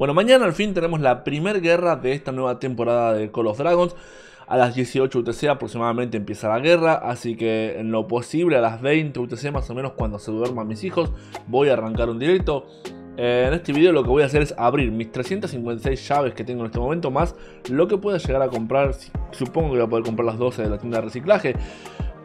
Bueno, mañana al fin tenemos la primer guerra de esta nueva temporada de Call of Dragons. A las 18 UTC aproximadamente empieza la guerra, así que en lo posible a las 20 UTC más o menos, cuando se duerman mis hijos, voy a arrancar un directo. En este video lo que voy a hacer es abrir mis 356 llaves que tengo en este momento, más lo que pueda llegar a comprar. Supongo que voy a poder comprar las 12 de la tienda de reciclaje,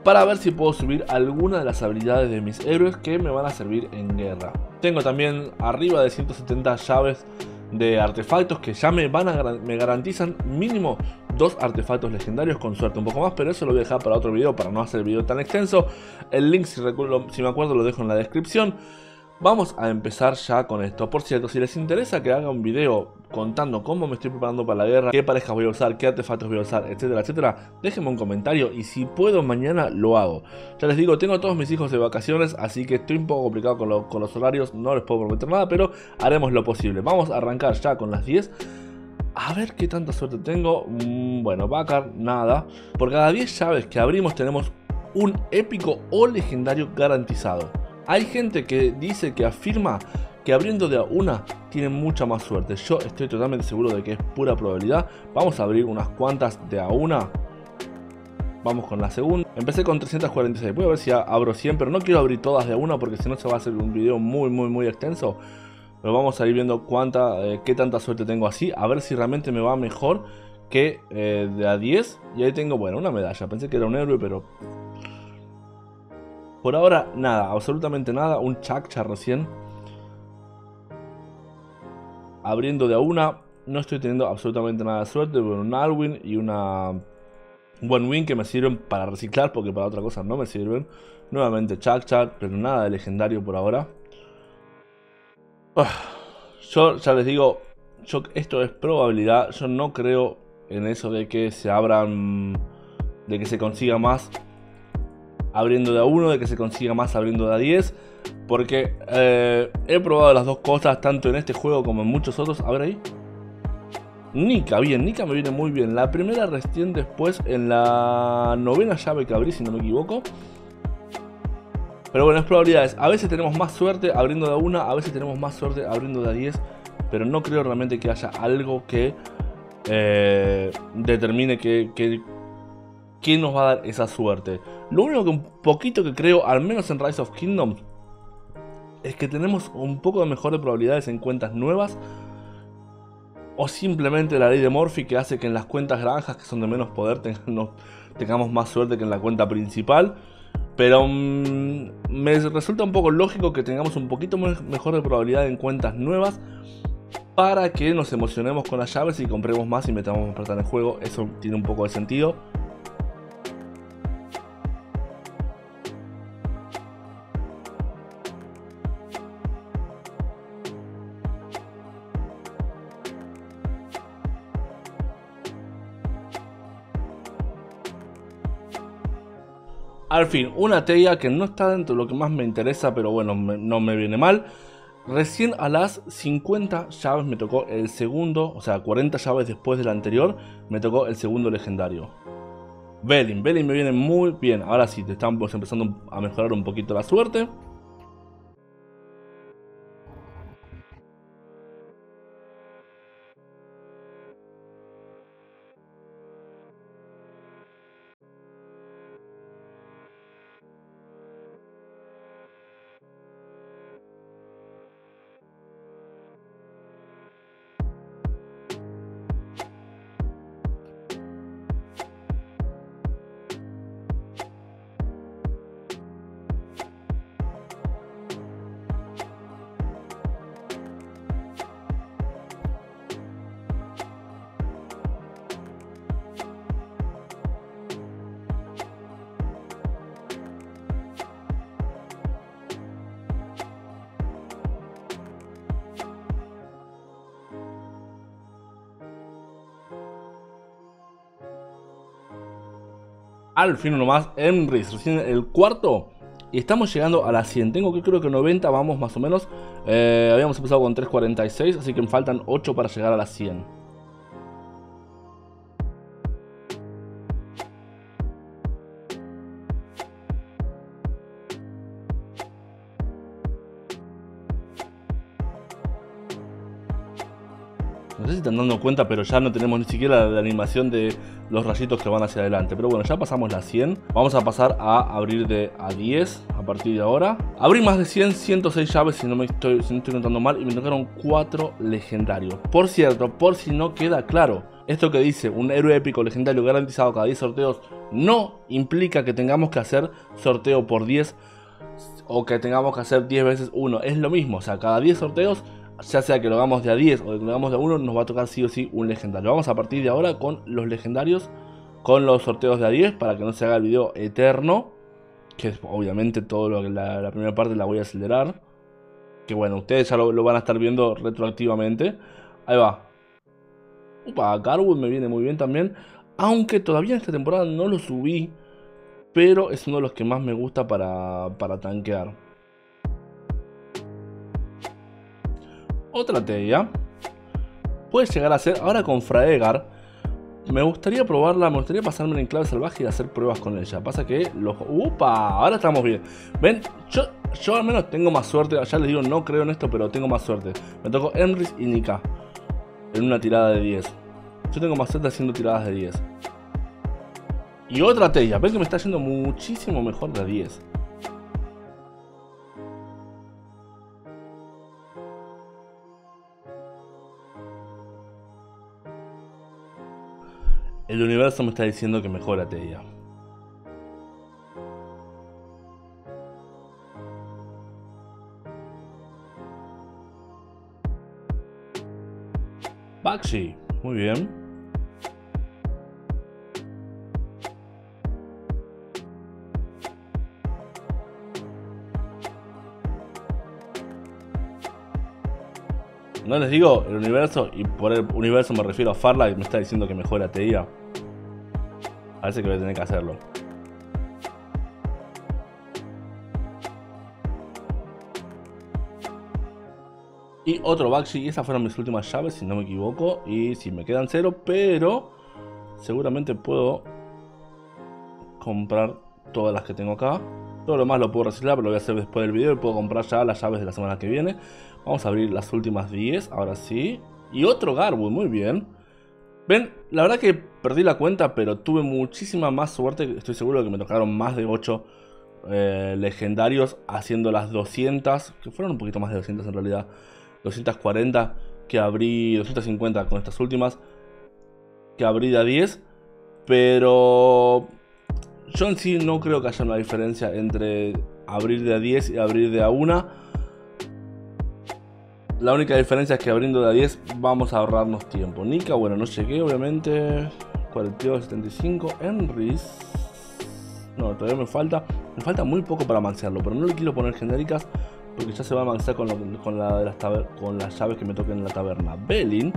para ver si puedo subir alguna de las habilidades de mis héroes que me van a servir en guerra. Tengo también arriba de 170 llaves de artefactos que ya me garantizan mínimo 2 artefactos legendarios, con suerte un poco más, pero eso lo voy a dejar para otro video, para no hacer el video tan extenso. El link, si me acuerdo, lo dejo en la descripción. Vamos a empezar ya con esto. Por cierto, si les interesa que haga un video contando cómo me estoy preparando para la guerra, qué parejas voy a usar, qué artefactos voy a usar, etcétera, etcétera, déjenme un comentario y si puedo mañana lo hago. Ya les digo, tengo a todos mis hijos de vacaciones, así que estoy un poco complicado con los horarios, no les puedo prometer nada, pero haremos lo posible. Vamos a arrancar ya con las 10. A ver qué tanta suerte tengo. Bueno, vacar, nada. Por cada 10 llaves que abrimos tenemos un épico o legendario garantizado. Hay gente que dice, que afirma, que abriendo de a una tiene mucha más suerte. Yo estoy totalmente seguro de que es pura probabilidad. Vamos a abrir unas cuantas de a una. Vamos con la segunda. Empecé con 346. Voy a ver si abro 100, pero no quiero abrir todas de a una porque si no se va a hacer un video muy extenso. Pero vamos a ir viendo qué tanta suerte tengo así. A ver si realmente me va mejor que de a 10. Y ahí tengo, bueno, una medalla. Pensé que era un héroe, pero... por ahora nada, absolutamente nada. Un Chak-Chak recién. Abriendo de a una. No estoy teniendo absolutamente nada de suerte. Bueno, un Alwyn y una One Wing que me sirven para reciclar, porque para otra cosa no me sirven. Nuevamente Chak-Chak, pero nada de legendario por ahora. Yo ya les digo, esto es probabilidad. Yo no creo en eso de que se abran, de que se consiga más abriendo de a 1, de que se consiga más abriendo de a 10, porque he probado las dos cosas, tanto en este juego como en muchos otros. A ver ahí, Nika, bien, Nika me viene muy bien. La primera recién después, en la novena llave que abrí, si no me equivoco. Pero bueno, es probabilidades. A veces tenemos más suerte abriendo de a 1, a veces tenemos más suerte abriendo de a 10, pero no creo realmente que haya algo que determine ¿quién nos va a dar esa suerte? Lo único que un poquito que creo, al menos en Rise of Kingdoms, es que tenemos un poco de mejor de probabilidades en cuentas nuevas, o simplemente la ley de Murphy que hace que en las cuentas granjas, que son de menos poder, tengamos más suerte que en la cuenta principal. Pero me resulta un poco lógico que tengamos un poquito mejor de probabilidad en cuentas nuevas, para que nos emocionemos con las llaves y compremos más y metamos más plata en el juego. Eso tiene un poco de sentido. Al fin, una Teya que no está dentro de lo que más me interesa, pero bueno, no me viene mal. Recién a las 50 llaves me tocó el segundo, o sea, 40 llaves después de la anterior, me tocó el segundo legendario. Belin, Belin me viene muy bien. Ahora sí, te estamos empezando a mejorar un poquito la suerte. Al fin uno más, Emrys, recién el cuarto. Y estamos llegando a las 100. Tengo que, creo que 90 vamos más o menos. Habíamos empezado con 346, así que me faltan 8 para llegar a las 100. No sé si están dando cuenta, pero ya no tenemos ni siquiera la animación de los rayitos que van hacia adelante. Pero bueno, ya pasamos las 100. Vamos a pasar a abrir de a 10 a partir de ahora. Abrí más de 100, 106 llaves si no estoy contando mal. Y me tocaron 4 legendarios. Por cierto, por si no queda claro, esto que dice un héroe épico legendario garantizado cada 10 sorteos no implica que tengamos que hacer sorteo por 10 o que tengamos que hacer 10 veces 1. Es lo mismo, o sea, cada 10 sorteos, ya sea que lo hagamos de a 10 o que lo hagamos de a 1, nos va a tocar sí o sí un legendario. Vamos a partir de ahora con los legendarios, con los sorteos de a 10, para que no se haga el video eterno. Que obviamente todo lo que la primera parte la voy a acelerar. Que bueno, ustedes ya lo van a estar viendo retroactivamente. Ahí va. Upa, Garwood me viene muy bien también. Aunque todavía en esta temporada no lo subí, pero es uno de los que más me gusta para tanquear. Otra Teya puede llegar a ser, ahora con Fraegar, me gustaría probarla, me gustaría pasarme en clave salvaje y hacer pruebas con ella. Pasa que los... ¡Upa! Ahora estamos bien. Ven, yo al menos tengo más suerte, ya les digo, no creo en esto, pero tengo más suerte. Me tocó Emrys y Nika en una tirada de 10. Yo tengo más suerte haciendo tiradas de 10. Y otra Teya, ven que me está yendo muchísimo mejor de 10. El universo me está diciendo que mejora Teya. Baxi, muy bien. No les digo, el universo, y por el universo me refiero a Farlight, me está diciendo que mejora Teya. Parece que voy a tener que hacerlo. Y otro Baxi, y esas fueron mis últimas llaves, si no me equivoco. Y si sí, me quedan 0, pero seguramente puedo comprar todas las que tengo acá. Todo lo más lo puedo reciclar, pero lo voy a hacer después del video y puedo comprar ya las llaves de la semana que viene. Vamos a abrir las últimas 10, ahora sí. Y otro Garwood, muy bien. Ven, la verdad que perdí la cuenta, pero tuve muchísima más suerte. Estoy seguro de que me tocaron más de 8 legendarios haciendo las 200, que fueron un poquito más de 200 en realidad. 240 que abrí, 250 con estas últimas que abrí de a 10. Pero yo en sí no creo que haya una diferencia entre abrir de a 10 y abrir de a 1. La única diferencia es que abriendo de a 10 vamos a ahorrarnos tiempo. Nika, bueno, no llegué, obviamente. 42, 75. Emrys. No, todavía me falta. Me falta muy poco para maxearlo, pero no le quiero poner genéricas porque ya se va a maxear con las llaves que me toquen en la taberna. Belin.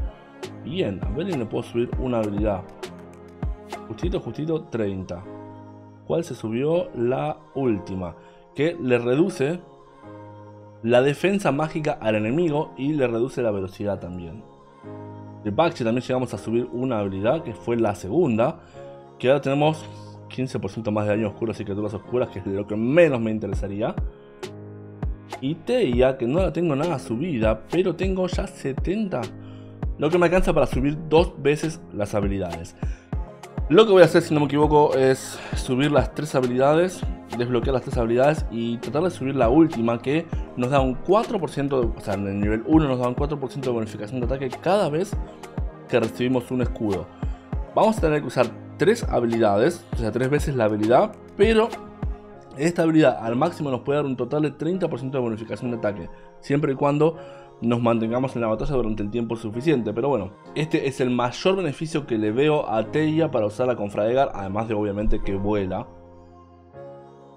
Bien, a Belin le puedo subir una habilidad. Justito, justito, 30. ¿Cuál se subió? La última, que le reduce la defensa mágica al enemigo y le reduce la velocidad también. De Baxi también llegamos a subir una habilidad, que fue la segunda, que ahora tenemos 15% más de daño oscuro y criaturas oscuras, que es lo que menos me interesaría. Y Teya, que no la tengo nada subida, pero tengo ya 70, lo que me alcanza para subir 2 veces las habilidades. Lo que voy a hacer, si no me equivoco, es subir las 3 habilidades, desbloquear las 3 habilidades y tratar de subir la última, que nos da un 4%, o sea, en el nivel 1 nos da un 4% de bonificación de ataque cada vez que recibimos un escudo. Vamos a tener que usar 3 habilidades, o sea, 3 veces la habilidad, pero esta habilidad al máximo nos puede dar un total de 30% de bonificación de ataque, siempre y cuando nos mantengamos en la batalla durante el tiempo suficiente. Pero bueno, este es el mayor beneficio que le veo a Teya para usarla con Fraegar, además de obviamente que vuela,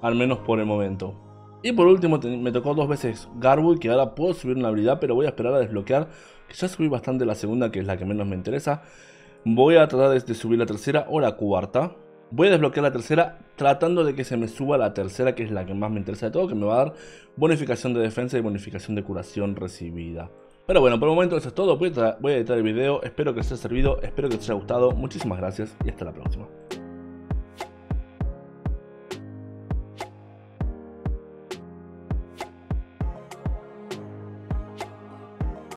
al menos por el momento. Y por último me tocó 2 veces Garwood, que ahora puedo subir una habilidad, pero voy a esperar a desbloquear, que ya subí bastante la segunda, que es la que menos me interesa. Voy a tratar de subir la tercera o la cuarta. Voy a desbloquear la tercera, tratando de que se me suba la tercera, que es la que más me interesa de todo, que me va a dar bonificación de defensa y bonificación de curación recibida. Pero bueno, por el momento eso es todo. Voy a editar el video, espero que les haya servido, espero que les haya gustado. Muchísimas gracias y hasta la próxima.